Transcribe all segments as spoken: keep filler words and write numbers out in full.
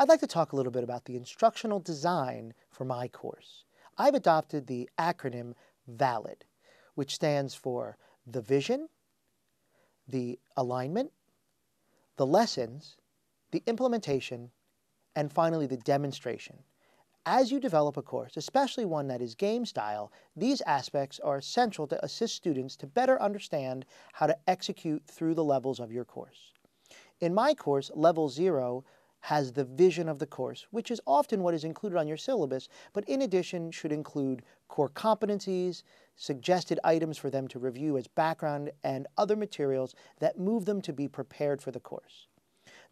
I'd like to talk a little bit about the instructional design for my course. I've adopted the acronym VALID, which stands for the vision, the alignment, the lessons, the implementation, and finally the demonstration. As you develop a course, especially one that is game style, these aspects are essential to assist students to better understand how to execute through the levels of your course. In my course, Level Zero has the vision of the course, which is often what is included on your syllabus, but in addition should include core competencies, suggested items for them to review as background, and other materials that move them to be prepared for the course.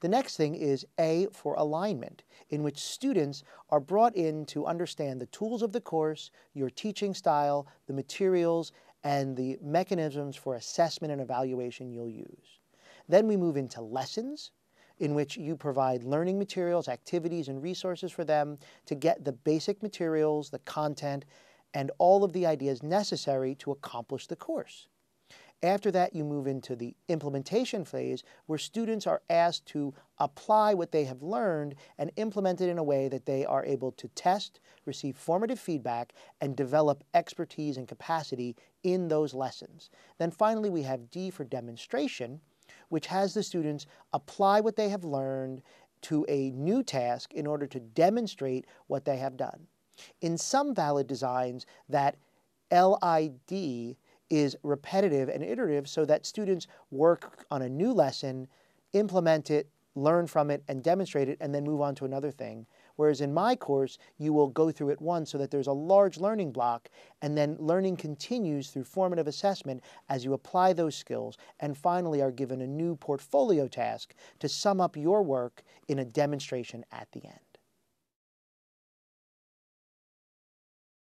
The next thing is A for alignment, in which students are brought in to understand the tools of the course, your teaching style, the materials, and the mechanisms for assessment and evaluation you'll use. Then we move into lessons, in which you provide learning materials, activities, and resources for them to get the basic materials, the content, and all of the ideas necessary to accomplish the course. After that, you move into the implementation phase, where students are asked to apply what they have learned and implement it in a way that they are able to test, receive formative feedback, and develop expertise and capacity in those lessons. Then finally, we have D for demonstration, which has the students apply what they have learned to a new task in order to demonstrate what they have done. In some VALID designs, that L I D is repetitive and iterative, so that students work on a new lesson, implement it, learn from it, and demonstrate it, and then move on to another thing. Whereas in my course, you will go through it once so that there's a large learning block, and then learning continues through formative assessment as you apply those skills, and finally are given a new portfolio task to sum up your work in a demonstration at the end.